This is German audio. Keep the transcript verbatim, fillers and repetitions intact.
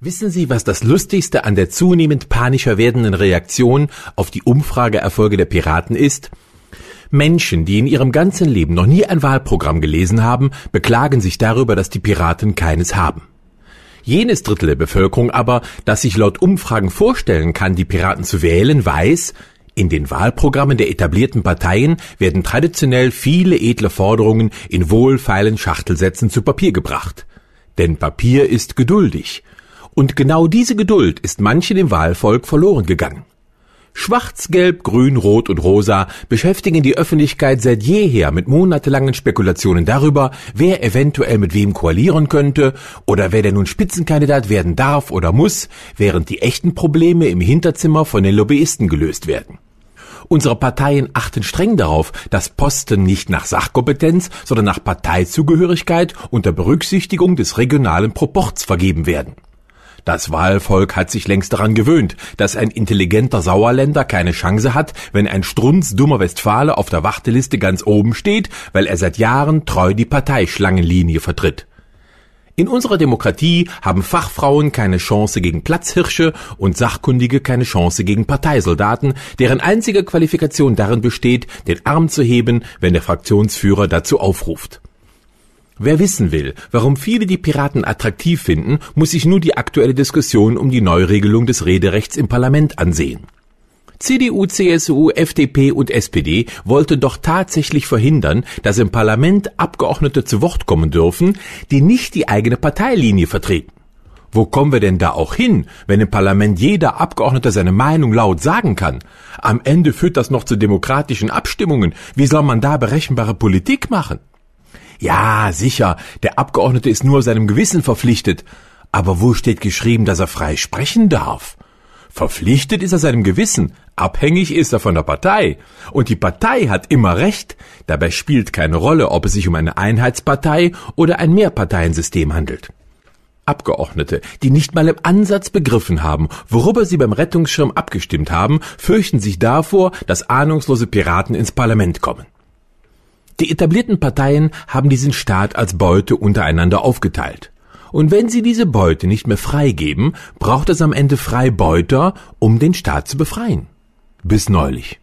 Wissen Sie, was das Lustigste an der zunehmend panischer werdenden Reaktion auf die Umfrageerfolge der Piraten ist? Menschen, die in ihrem ganzen Leben noch nie ein Wahlprogramm gelesen haben, beklagen sich darüber, dass die Piraten keines haben. Jenes Drittel der Bevölkerung aber, das sich laut Umfragen vorstellen kann, die Piraten zu wählen, weiß, in den Wahlprogrammen der etablierten Parteien werden traditionell viele edle Forderungen in wohlfeilen Schachtelsätzen zu Papier gebracht. Denn Papier ist geduldig. Und genau diese Geduld ist manchen im Wahlvolk verloren gegangen. Schwarz, Gelb, Grün, Rot und Rosa beschäftigen die Öffentlichkeit seit jeher mit monatelangen Spekulationen darüber, wer eventuell mit wem koalieren könnte oder wer denn nun Spitzenkandidat werden darf oder muss, während die echten Probleme im Hinterzimmer von den Lobbyisten gelöst werden. Unsere Parteien achten streng darauf, dass Posten nicht nach Sachkompetenz, sondern nach Parteizugehörigkeit unter Berücksichtigung des regionalen Proports vergeben werden. Das Wahlvolk hat sich längst daran gewöhnt, dass ein intelligenter Sauerländer keine Chance hat, wenn ein strunzdummer Westfale auf der Warteliste ganz oben steht, weil er seit Jahren treu die Parteischlangenlinie vertritt. In unserer Demokratie haben Fachfrauen keine Chance gegen Platzhirsche und Sachkundige keine Chance gegen Parteisoldaten, deren einzige Qualifikation darin besteht, den Arm zu heben, wenn der Fraktionsführer dazu aufruft. Wer wissen will, warum viele die Piraten attraktiv finden, muss sich nur die aktuelle Diskussion um die Neuregelung des Rederechts im Parlament ansehen. C D U, C S U, F D P und S P D wollte doch tatsächlich verhindern, dass im Parlament Abgeordnete zu Wort kommen dürfen, die nicht die eigene Parteilinie vertreten. Wo kommen wir denn da auch hin, wenn im Parlament jeder Abgeordnete seine Meinung laut sagen kann? Am Ende führt das noch zu demokratischen Abstimmungen. Wie soll man da berechenbare Politik machen? Ja, sicher, der Abgeordnete ist nur seinem Gewissen verpflichtet. Aber wo steht geschrieben, dass er frei sprechen darf? Verpflichtet ist er seinem Gewissen, abhängig ist er von der Partei. Und die Partei hat immer Recht. Dabei spielt keine Rolle, ob es sich um eine Einheitspartei oder ein Mehrparteiensystem handelt. Abgeordnete, die nicht mal im Ansatz begriffen haben, worüber sie beim Rettungsschirm abgestimmt haben, fürchten sich davor, dass ahnungslose Piraten ins Parlament kommen. Die etablierten Parteien haben diesen Staat als Beute untereinander aufgeteilt. Und wenn sie diese Beute nicht mehr freigeben, braucht es am Ende Freibeuter, um den Staat zu befreien. Bis neulich.